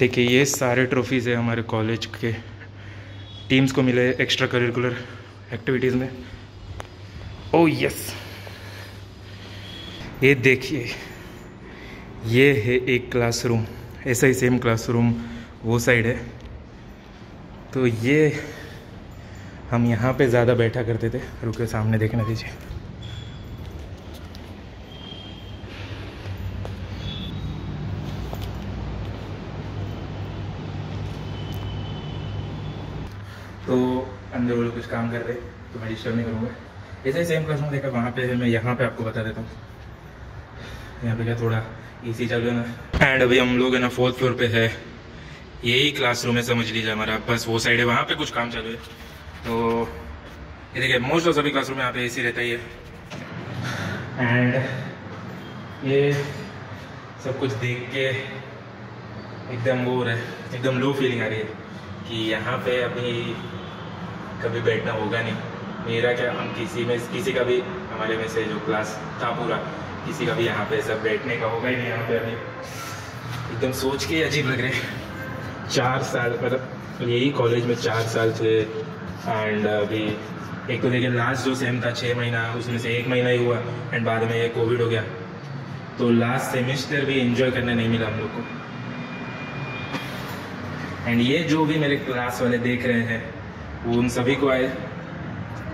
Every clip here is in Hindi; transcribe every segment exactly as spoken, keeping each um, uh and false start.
देखिए ये सारे ट्रॉफीज़ है हमारे कॉलेज के टीम्स को मिले एक्स्ट्रा करिकुलर एक्टिविटीज़ में। ओ यस, ये देखिए ये है एक क्लासरूम, ऐसा ही सेम क्लासरूम वो साइड है। तो ये हम यहाँ पे ज़्यादा बैठा करते थे। रुके, सामने देखना दीजिए। तो अंदर वो लोग कुछ काम कर रहे, तो मैं डिस्टर्ब नहीं करूँगा। ऐसे ही सेम क्लासरूम देखा वहाँ पे है, मैं यहाँ पे आपको बता देता हूँ। यहाँ पे क्या थोड़ा इसी चल रहा है। एंड अभी हम लोग है ना फोर्थ फ्लोर पे है, यही क्लासरूम है समझ लीजिए हमारा, बस वो साइड है वहाँ पे कुछ काम चालू है। तो ये देखिए मोस्ट ऑफ सभी क्लासरूम में यहाँ पे ए सी रहता ही है। एंड ये सब कुछ देख के एकदम वो हो रहा है, एकदम लो फीलिंग आ रही है कि यहाँ पे अभी कभी बैठना होगा नहीं। मेरा क्या, हम किसी में किसी का भी, हमारे में से जो क्लास था पूरा, किसी का भी यहाँ पे सब बैठने का होगा ही नहीं। यहाँ पे अभी एकदम सोच के अजीब लग रहे हैं। चार साल मतलब यही कॉलेज में चार साल थे। एंड अभी एक तो देखिए लास्ट जो सेम था छः महीना, उसमें से एक महीना ही हुआ एंड बाद में ये कोविड हो गया, तो लास्ट सेमेस्टर भी इन्जॉय करने नहीं मिला हम लोग को। एंड ये जो भी मेरे क्लास वाले देख रहे हैं वो उन सभी को आई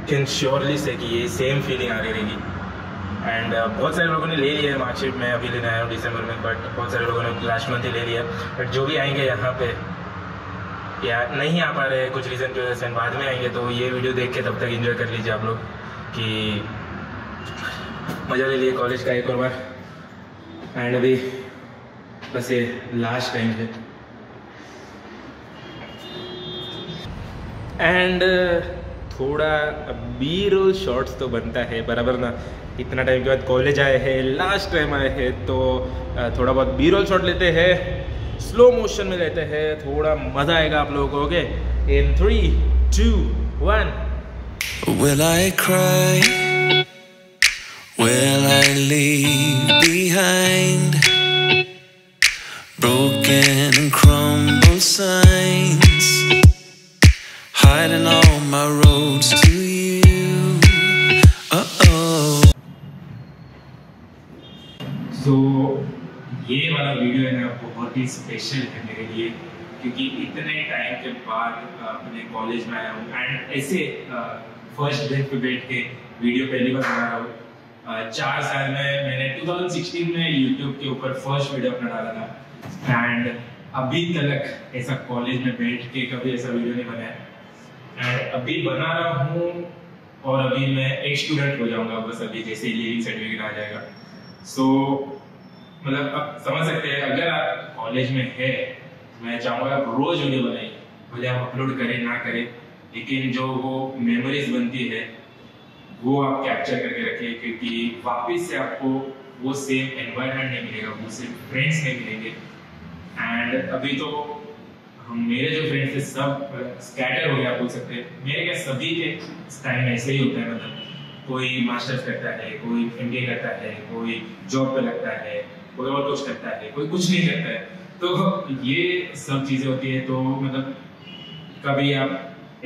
कैन श्योरली से कि ये सेम फीलिंग आगे रहेगी। एंड बहुत सारे लोगों ने ले लिया है मार्कशीट में, अभी लेने आया हूँ दिसंबर में, बट बहुत सारे लोगों ने लास्ट मंथ ही ले लिया। बट जो भी आएंगे यहाँ पे या नहीं आ पा रहे कुछ रीज़न की वजह से, बाद में आएंगे तो ये वीडियो देख के तब तक इन्जॉय कर लीजिए आप लोग कि मज़ा ले लिए कॉलेज का एक और बार। एंड अभी बस ये लास्ट टाइम है। एंड uh, थोड़ा बीरो शॉट्स तो बनता है बराबर ना, इतना टाइम के बाद कॉलेज आए हैं, लास्ट टाइम आए हैं, तो uh, थोड़ा बहुत बीरोल शॉट लेते हैं, स्लो मोशन में लेते हैं, थोड़ा मज़ा आएगा आप लोगों को। Okay, in three two one. Will I cry? Will I leave behind broken and crumbled signs? Hiding all my roads to you. Uh oh. So ये वाला वीडियो है ना बहुत ही स्पेशल है मेरे लिए, क्योंकि इतने टाइम के बाद अपने कॉलेज में आया हूँ एंड ऐसे फर्स्ट बेंच पे बैठ के वीडियो पहली बार बना रहा हूँ। चार साल में मैंने दो हज़ार सोलह में यूट्यूब के ऊपर फर्स्ट वीडियो अपना डाला था एंड अभी तक ऐसा कॉलेज में बैठ के कभी ऐसा वीडियो नहीं बनाया। एंड अभी बना रहा हूँ और अभी मैं एक स्टूडेंट हो जाऊँगा बस, अभी जैसे लीविंग सर्टिफिकेट आ जाएगा। सो so, मतलब आप समझ सकते हैं, अगर आप कॉलेज में है मैं चाहूँगा आप रोज़ वीडियो बनाइए, भले आप अपलोड करें ना करें, लेकिन जो वो मेमोरीज बनती है वो आप कैप्चर करके रखिए, क्योंकि वापस से आपको वो सेम एनवायरनमेंट नहीं मिलेगा, वो सेम फ्रेंड्स नहीं मिलेंगे। एंड अभी तो हम मेरे जो फ्रेंड्स थे सब स्कैटर हो गया बोल सकते हैं, मेरे क्या सभी के टाइम ऐसे ही होता है। मतलब कोई मास्टर्स करता है, कोई एमबीए करता है, कोई जॉब पे लगता है, कोई और कुछ करता है, कोई कुछ नहीं करता है, तो ये सब चीज़ें होती है। तो मतलब कभी आप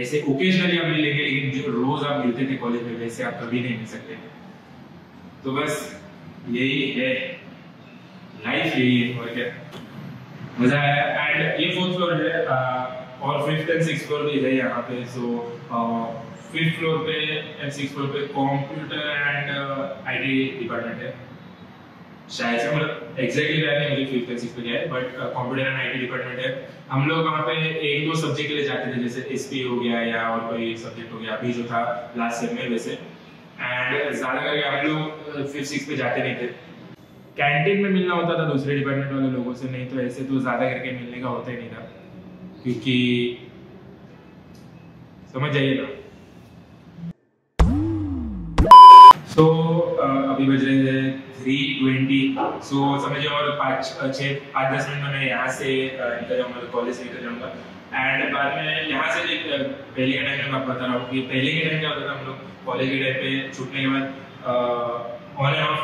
ऐसे ओकेजनली आप मिलेंगे, लेकिन जो रोज़ आप मिलते थे कॉलेज में वैसे आप कभी नहीं मिल सकते। तो बस यही है लाइफ, यही है और क्या मज़ा आया। एंड ये फोर्थ फ्लोर है और फिफ्थ एंड सिक्स फ्लोर भी है यहाँ पे। सो फिफ्थ फ्लोर पे एंड सिक्स फ्लोर पे कंप्यूटर एंड आईटी डिपार्टमेंट है शायद से, मतलब एग्जैक्टली याद नहीं मुझे फिफ्थ एंड सिक्स पे क्या है, but computer and IT department है। हम लोग वहाँ पे एक दो सब्जेक्ट के लिए जाते थे, जैसे एसपी हो गया या और कोई सब्जेक्ट हो गया, अभी जो था लास्ट सेम में वैसे। एंड ज़्यादा करके हम लोग फिफ्थ सिक्स पे जाते नहीं थे, कैंटीन में मिलना होता था दूसरे डिपार्टमेंट वाले लोगों से, नहीं तो ऐसे तो ज़्यादा करके मिलने का होता ही नहीं था, क्योंकि समझ जाइए ना। सो अभी बज रहे हैं थ्री ट्वेंटी, सो समझिए और पाँच छः पाँच दस मिनट में मैं यहाँ से निकल जाऊँगा, कॉलेज से निकल जाऊँगा। एंड बाद में यहाँ से पहले के टाइम में आप बता रहा हूँ कि पहले के टाइम क्या होता था, हम लोग कॉलेज के टाइम पे छूटने के बाद ऑन एंड ऑफ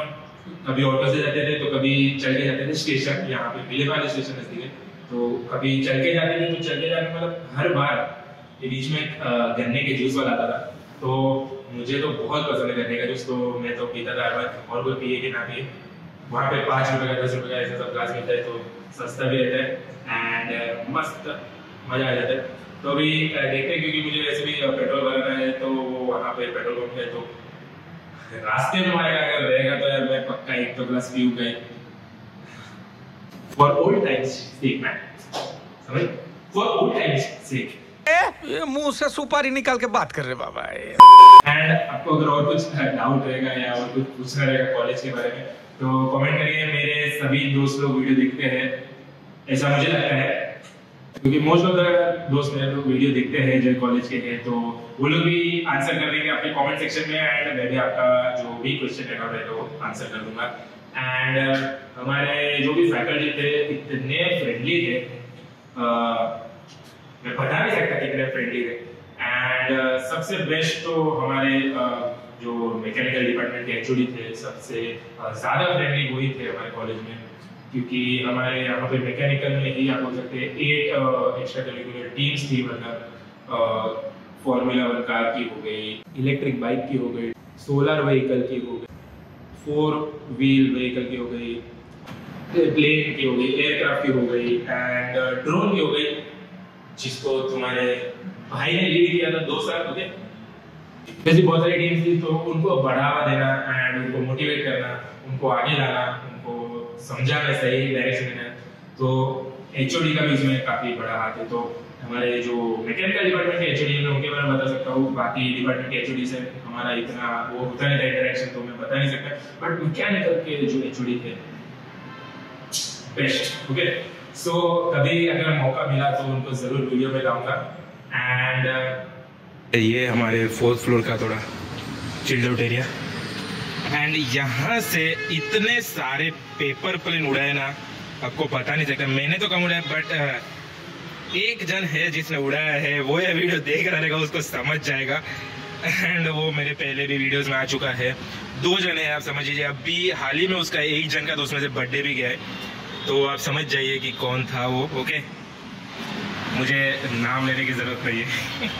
कभी ऑटो से जाते थे तो कभी चल के जाते थे स्टेशन, यहाँ पे मिले वाले स्टेशन नजदीक है, तो तो कभी चल के जाते थे, तो चल के जाते मतलब हर बार ये बीच में गन्ने के जूस वाला आता था, तो मुझे तो बहुत पसंद है गन्ने का जूस, तो मैं तो पीता था हर बार। और कोई पिए कि ना पिए, वहाँ पे पाँच रुपये का दस रुपये का ऐसा सब ग्लास मिलता है, तो सस्ता भी रहता है एंड मस्त मज़ा आ जाता है। तो अभी देखते हैं, क्योंकि मुझे वैसे भी पेट्रोल भराना है, तो वहाँ पे पेट्रोल पंप है, तो रास्ते में हमारे अगर रहेगा तो यार मैं पक्का एक तो ग्लास पी गए। For old times sake man, समझ? For old times sake. ये मुंह से सुपारी निकाल के बात कर रहे बाबा। एंड आपको अगर और कुछ डाउट रहेगा या और कुछ पूछना रहेगा कॉलेज के बारे में, तो कमेंट करिए। मेरे सभी दोस्त लोग वीडियो देखते हैं ऐसा मुझे लगता है, क्योंकि मोस्ट ऑफ द दोस्त मेरे लोग वीडियो देखते हैं जो कॉलेज के हैं, तो वो लोग भी आंसर कर देंगे अपने कॉमेंट सेक्शन में। एंड मैं भी आपका जो भी क्वेश्चन रहेगा मैं तो आंसर कर दूंगा। एंड uh, हमारे जो भी फैकल्टी थे इतने फ्रेंडली थे, uh, मैं बता नहीं सकता कितने फ्रेंडली थे। एंड uh, सबसे बेस्ट तो हमारे uh, जो मैकेनिकल डिपार्टमेंट के एचओडी थे, सबसे uh, ज़्यादा फ्रेंडली वही थे हमारे कॉलेज में, क्योंकि हमारे यहाँ पे मैकेनिकल में ही आप बोल सकते हैं एट एक्स्ट्रा करिकुलर टीम्स थी, मतलब फॉर्मूला वन कार की हो गई, इलेक्ट्रिक बाइक की हो गई, सोलर व्हीकल की हो गई, फोर व्हील व्हीकल की हो गई, प्लेन की हो गई, एयरक्राफ्ट की हो गई एंड ड्रोन की हो गई, जिसको तुम्हारे भाई ने लीड किया था दो साल ओके। जैसे बहुत सारी टीम्स थी, तो उनको बढ़ावा देना एंड उनको मोटिवेट करना, उनको आगे लाना, उनको समझाना, सही डायरेक्शन देना, तो एचओडी का भी इसमें काफ़ी बड़ा हाथ है। तो हमारे जो मैकेनिकल डिपार्टमेंट के एचओडी मैं उनके बारे में बता सकता हूँ, बाकी डिपार्टमेंट के एचओडी से हमारा इतना वो होता नहीं था इंटरेक्शन, तो मैं बता नहीं सकता। बट मैकेनिकल के जो एचओडी थे बेस्ट ओके। सो कभी अगर मौका मिला तो उनको जरूर वीडियो में लाऊंगा। एंड uh, ये हमारे फोर्थ फ्लोर का थोड़ा चिल्ड आउट एरिया, एंड यहाँ से इतने सारे पेपर प्लेन उड़ाए ना, आपको पता नहीं चलता। मैंने तो कम उड़ाया, बट uh, एक जन है जिसने उड़ाया है, वो ये वीडियो देख रहा रहेगा, उसको समझ जाएगा। एंड वो मेरे पहले भी वीडियोस में आ चुका है। दो जन है, आप समझ लीजिए। अभी हाल ही में उसका एक जन का तो उसमें से बर्थडे भी गया है, तो आप समझ जाइए कि कौन था वो ओके। मुझे नाम लेने की जरूरत नहीं है।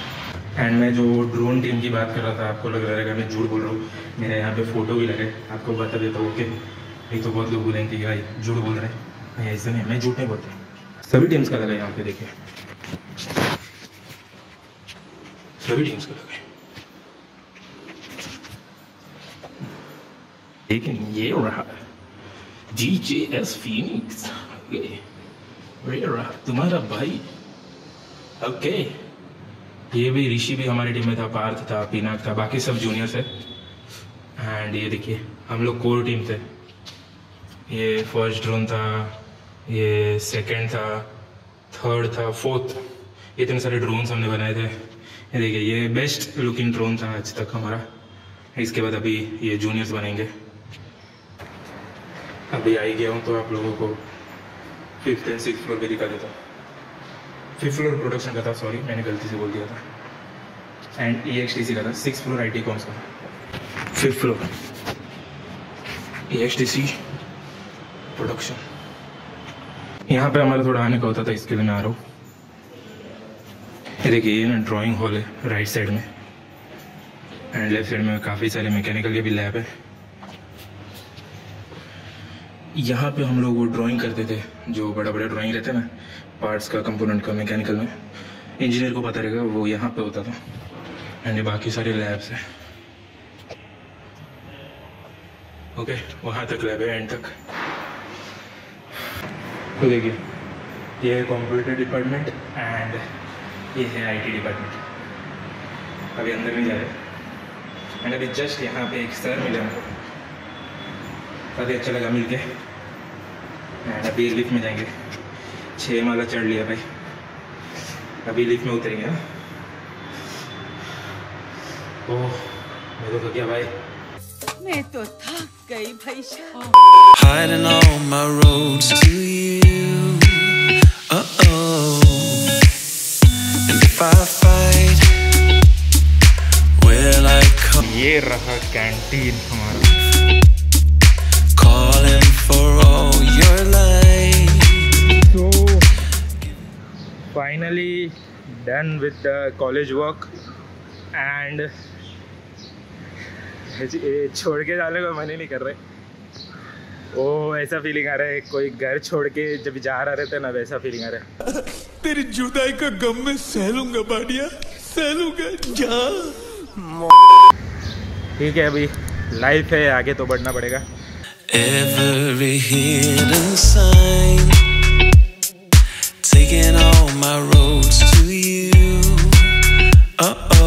एंड मैं जो ड्रोन टीम की बात कर रहा था, आपको लग रहा रहेगा मैं झूठ बोल रहा हूँ, मेरे यहाँ पे फोटो भी लगे, आपको बता देता हूँ ओके। नहीं तो बहुत लोग बोलेंगे कि भाई झूठ बोल रहे हैं, नहीं ऐसा नहीं, मैं झूठ नहीं बोलता, सभी टीम्स का लगा है यहाँ पे, देखिए सभी टीम्स का लगा है। लेकिन ये रहा डीजेएस फीनिक्स, ये रहा तुम्हारा भाई ओके। ये भी ऋषि भी हमारी टीम में था, पार्थ था, पिनाक था, बाकी सब जूनियर्स है। एंड ये देखिए हम लोग कोर टीम थे। ये फर्स्ट ड्रोन था, ये सेकंड था, थर्ड था, फोर्थ। इतने सारे ड्रोन्स हमने बनाए थे। ये देखिए ये बेस्ट लुकिंग ड्रोन था आज तक हमारा। इसके बाद अभी ये जूनियर्स बनेंगे। अभी आई गया हूँ तो आप लोगों को फिफ्थ एंड सिक्स फ्लोर भी दिखा देता हूँ। फिफ्थ फ्लोर प्रोडक्शन का था, सॉरी मैंने गलती से बोल दिया था, and E X T C का था। Six floor I T comms का, fifth floor E X T C production. यहाँ पे हमारा थोड़ा आने का होता था, इसके लिए मैं आ रहा हूँ। देखिए ये ना ड्राइंग हॉल है राइट साइड में, एंड लेफ्ट साइड में काफ़ी सारे मैकेनिकल के भी लैब है। यहाँ पे हम लोग वो ड्राइंग करते थे, जो बड़ा बड़ा ड्राइंग रहता है ना पार्ट्स का, कंपोनेंट का, मैकेनिकल में, इंजीनियर को पता रहेगा, वो यहाँ पे होता था। एंड बाकी सारे लैब्स है ओके, वहाँ तक लैब है एंड तक। तो देखिए ये है कंप्यूटर डिपार्टमेंट एंड ये है आईटी डिपार्टमेंट। अभी अंदर नहीं जा रहे। एंड अभी जस्ट यहाँ पे एक सर मिले हमको, काफ़ी अच्छा लगा मिल के। एंड अभी लिफ्ट में जाएंगे, छः माला चढ़ लिया भाई, अभी लिफ्ट में उतरेंगे। हाँ ओह मैं तो थक गया भाई, मैं तो थक गई भाई साहब। Uh-oh, and if I fight, will I come? ये रहा कैंटीन हमारा। Calling for all your life, so finally done with the college work and छोड़ के जाने का मन ही नहीं कर रहे। ओ ऐसा फीलिंग आ रहा है कोई घर छोड़ के जब जा रहे थे ना वैसा फीलिंग आ रहा है। तेरी जुदाई का गम में सहलूंगा बाड़िया सहलूंगा जा। ठीक है अभी लाइफ है आगे तो बढ़ना पड़ेगा। Every hidden sign, taking all my roads to you. Uh-oh.